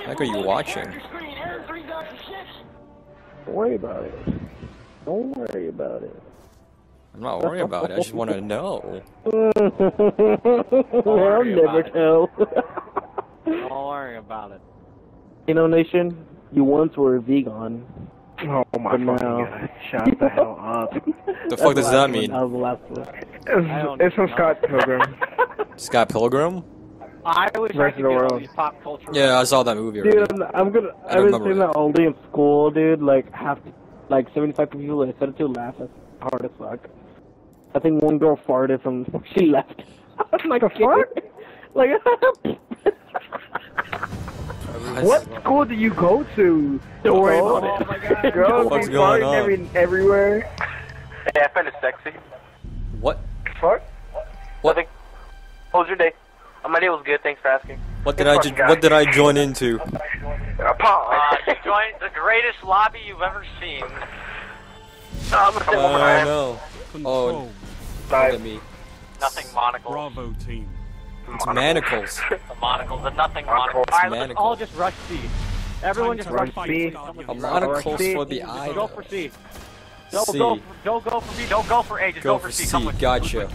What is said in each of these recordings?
The heck are you watching? Don't worry about it. Don't worry about it. I'm not worried about it. I just want to know. I'll never tell. Don't worry about it. You know, Nation, you once were a vegan. Oh my god! Shut the hell up. The fuck does that mean? It's from Scott Pilgrim. Scott Pilgrim? I wish I could do all these pop culture. Yeah, I saw that movie already. Dude, I've been seeing that all day in school, dude. Like, like 75 people I said it to laugh as hard as fuck. I think one girl farted from she left. Like a fart? Like. What school do you go to? Don't worry about it. Oh my god. Girls be farting everywhere. Yeah, I find it sexy. What? Fart? What? Nothing. How was your day? My day was good. Thanks for asking. What did What did I join into? You joined the greatest lobby you've ever seen. I'm gonna say one more time. No. Oh, look at me. Nothing monocles. Bravo team. It's manacles. The monocles, the nothing monocles. Alright, let's all just rush C. Everyone just rush C. A monocles for the eye. Go for C. Don't go for B, don't go for A, just go for C. Come with me. Gotcha.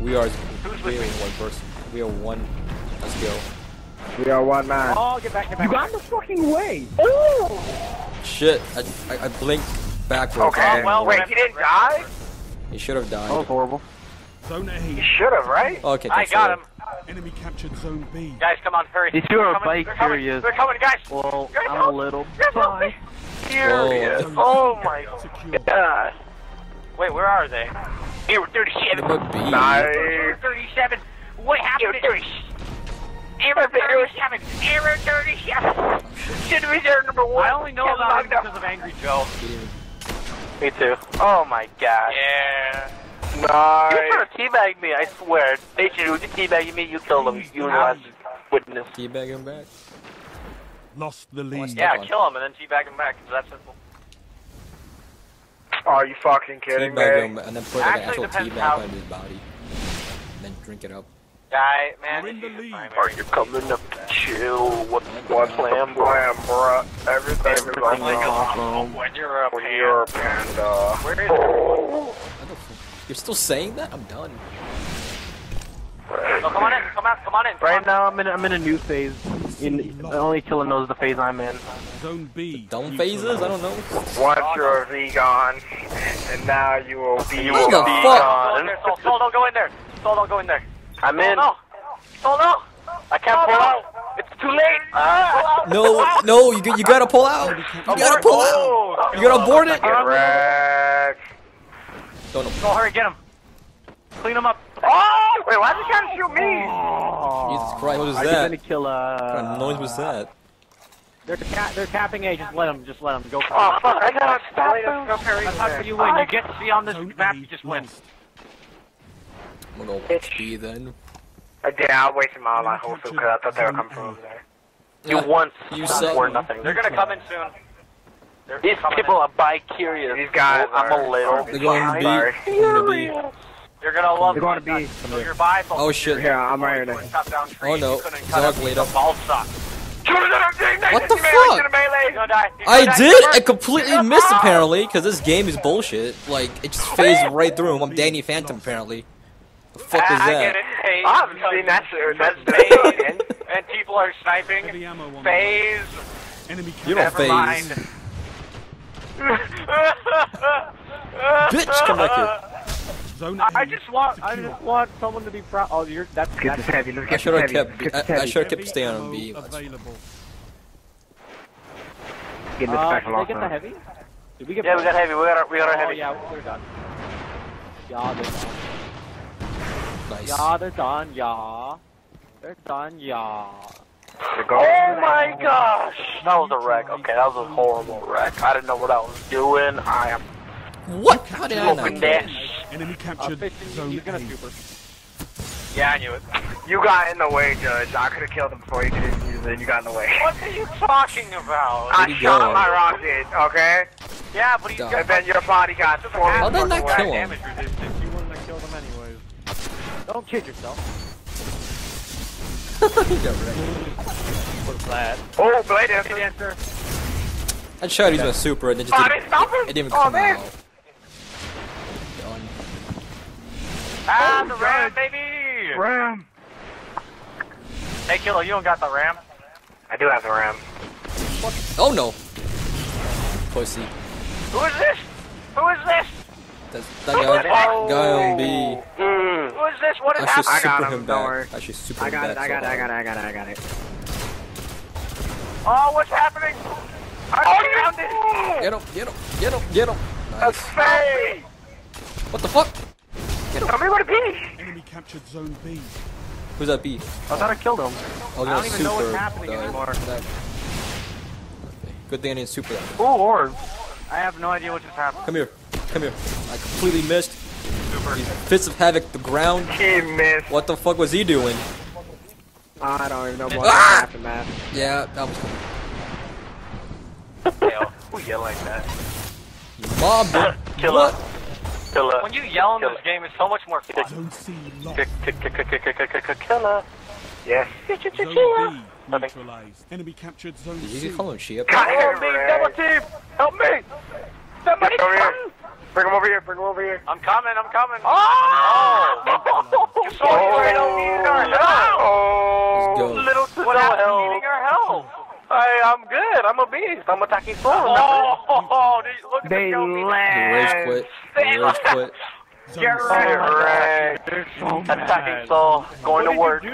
We are one person. We are one. Let's go. We are one man. Oh, get back, you got the fucking way. Ooh. Shit, I blinked backwards. Okay, well, wait, he didn't die? He should have died. That was horrible. Zone A. You should have, right? Okay, I got him. Enemy captured zone B. Guys, come on, hurry. These two are bike curious. They're coming, guys. Well, guys, I'm a little curious. Oh my god. Wait, where are they? Error 37. Nice. Error 37. What happened? Error 37. Error 37. Should have been error number 1. I only know about it because of Angry Joe. Me too. Oh my god. Yeah. Nice. You trying to teabag me, I swear. Dacian, who's teabagging me? You killed him. You last witness. Teabag him back? Lost the lead. Yeah, kill him and then teabag him back. It's that simple. Are you fucking kidding me? Teabag him and then put an actual teabag on his body. And then drink it up. Die, man. Are you coming up to chill? What's slam, bruh? Everything is awesome. When you're a panda. Where is You're still saying that? I'm done. Oh, come on in, come out, come on in. Come right on. Now, I'm in a new phase. Only Killin knows the phase I'm in. Zone B. Dumb phases? I don't know. Once you're a vegan, and now you will be a vegan. Soul, don't go in there. Soul, don't go in there. I'm in. Oh, no. Soul, no. I can't pull out. It's too late. No, you gotta pull out. You gotta pull out. You gotta abort it. Go hurry, get him. Clean him up. Oh! Wait, why is he trying to shoot me? Jesus Christ, what was that? Gonna kill, what kind of noise was that? They're tapping A, just let them, go for it. Oh, fuck, I gotta stop them. Go hurry. That's how you win, you get to see on this map, you just win. I'm gonna go B then. Yeah, I wasted my life also because I thought they were coming from over there. You won, you suck. Or nothing. They're gonna come in soon. These people are bi-curious. These guys are a little bi-curious. You're gonna love me. They're gonna be. So you're bi. Oh shit. Yeah, I'm right here now. Oh no. Zog laid up. What the fuck? I did? I completely missed apparently, because this game is bullshit. Like, it just phased right through him. I'm Danny Phantom apparently. The fuck is that? I get it. Hey, obviously, that's and people are sniping. Phase. You don't phase. Bitch, come back here. Zone I just want someone to be proud. Oh, you're that's heavy. Look, I should have kept staying on B. Did I get the heavy? Did we get? Yeah, we got heavy. We got our heavy. Yeah, we're done. Yeah, they're done. Nice. Yeah, they're done. Yeah, they're done. Yeah. Oh my gosh! That was a wreck. Okay, that was a horrible wreck. I didn't know what I was doing. I am. What? How did I not get enemy captured zone. He's gonna super. Yeah, I knew it. You got in the way, Judge. I could have killed him before you could have used it, and you got in the way. What are you talking about? I shot my rocket, okay? Yeah, but he's got. And then your body got 4 how did that kill him? You wouldn't have killed him anyways. Don't kid yourself. Blade. Oh, Blade answer. I tried to use my super and then just it didn't even come out. Ah, the ram, baby! Ram! Hey, Killer, you don't got the ram? I do have the ram. What? Oh, no! Pussy. Who is this? Who is this? That's that guy on B. Mm. Who is this? What is happening? I got him, don't worry. I should super him back. I got it. Oh, what's happening? I found it! Get him. Nice. That's what the fuck? Somebody want a piece! Enemy captured zone B. Who's that B? I thought I killed him. Oh, I don't even know what's happening anymore. Good thing I didn't super that. Oh, Lord. I have no idea what just happened. Come here. I completely missed. Super. Fist of Havoc, the ground. He missed. What the fuck was he doing? I don't even know what happened, man. Yeah, that was cool. Hell, who yell like that? Mob. Killer. Killer. When you yell in this game, it's so much more fun. Killer. Yes. Killer. Neutralized. Enemy captured zone C. Did you call him Shia? Help me, double team! Help me! Somebody come! Bring him over here. I'm coming. Oh! You saw you don't need our help! Let's go. Little to no help. Needing our help. I'm good. I'm a beast. I'm attacking slow. Oh, look at the go. They quit. Get right. Attacking Saul, going to work.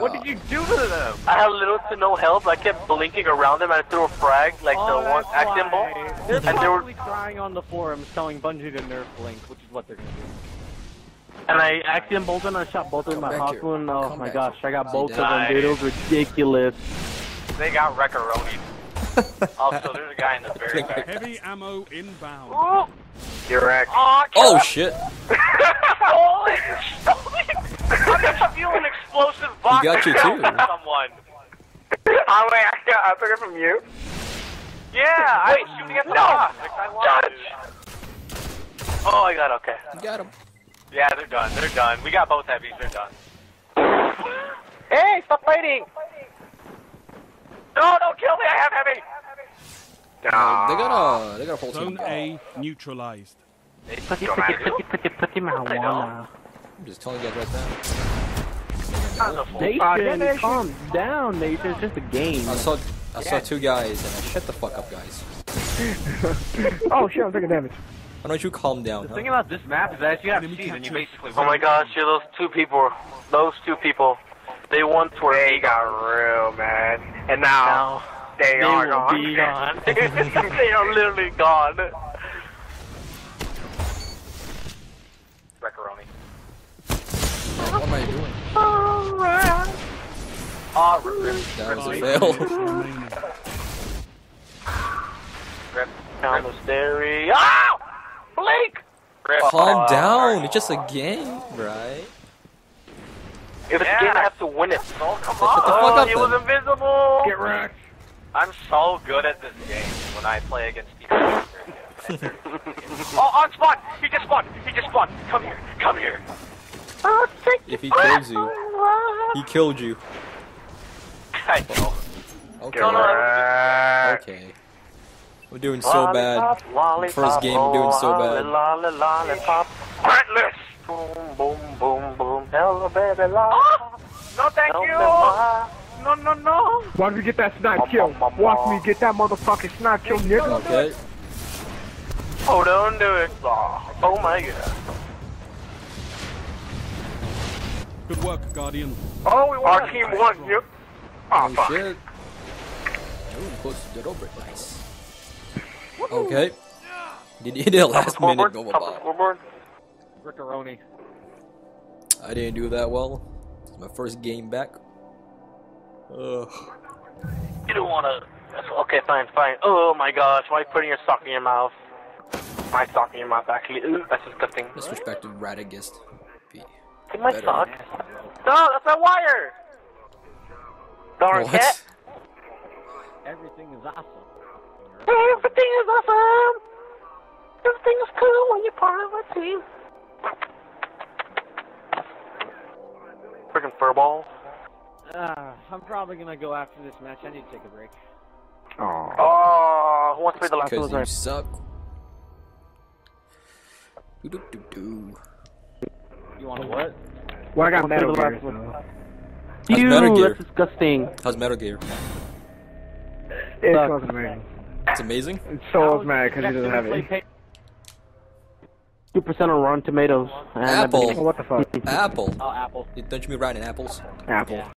What did you do to them? I had little to no help. I kept blinking around them and I threw a frag like the one Axion Bolt. They're probably crying on the forums telling Bungie to nerf Blink, which is what they're gonna do. And I Axion Bolt and I shot both of my Hawkmoon. Oh my gosh, I got both of them, dude. It was ridiculous. They got wreck-a-ronied. Also, there's a guy in the very back. Heavy ammo inbound. Oh. You're wrecked. Oh shit! I just feel an explosive box. You got you too. Someone. Oh wait, I took it from you. Yeah, I was shooting at the box. Oh, I got okay. You got him. Yeah, they're done. We got both heavies. They're done. Hey, stop fighting! No, don't kill me! I have heavy! They got a whole team. Zone A neutralized. Put him out. I'm just telling you guys right now. Nathan, calm down, Nathan. It's just a game. I saw two guys and I shut the fuck up, guys. Oh shit, I'm taking damage. Why don't you calm down? The thing about this map is that you have cheese and you basically. Oh my gosh, yeah, those two people. They once were. They got real mad, and now they are gone. They are literally gone. Macaroni. What am I doing? Alright. Rip down the stereo. Ah! Blink. Calm down. It's just a game, right? If it's a game, I have to win it. Oh, come on! He was invisible! Get wrecked. I'm so good at this game when I play against people. Oh, on spawn! He just spawned! Come here! If he kills you, he killed you. I know. Okay. Okay. We're doing so bad. First game, we're doing so bad. Heartless! Boom, boom, boom. Hello, baby, no, thank you. No. Why don't we get that snipe kill? Watch me get that motherfucking snipe kill, nigga. Okay. Oh, don't do it. Oh my god. Good work, Guardian. Oh, we won. Our team won. Yep. Oh fuck. Shit. Nice. Okay. Did you hit that last minute go by? Riccaroni. I didn't do that well. It's my first game back. Ugh. You don't wanna. Okay, fine. Oh my gosh, why are you putting your sock in your mouth? My sock in your mouth, actually. Ooh, that's disgusting. Disrespected Radagast. Take my sock. No, that's a wire! Darn it! Everything is awesome. Everything is cool when you're part of my team. Freaking furball. I'm probably gonna go after this match. I need to take a break. Aww. Oh, who wants to be the last loser? Because you suck. You want to what? Well, I got Metal Gear. Ew, that's disgusting. How's Metal Gear? It was amazing. It's amazing? So mad because he doesn't have it. 2% on Rotten Tomatoes. Apple. What the fuck? Apple. Oh, Apple. Don't you mean rotten apples? Apple. Yeah.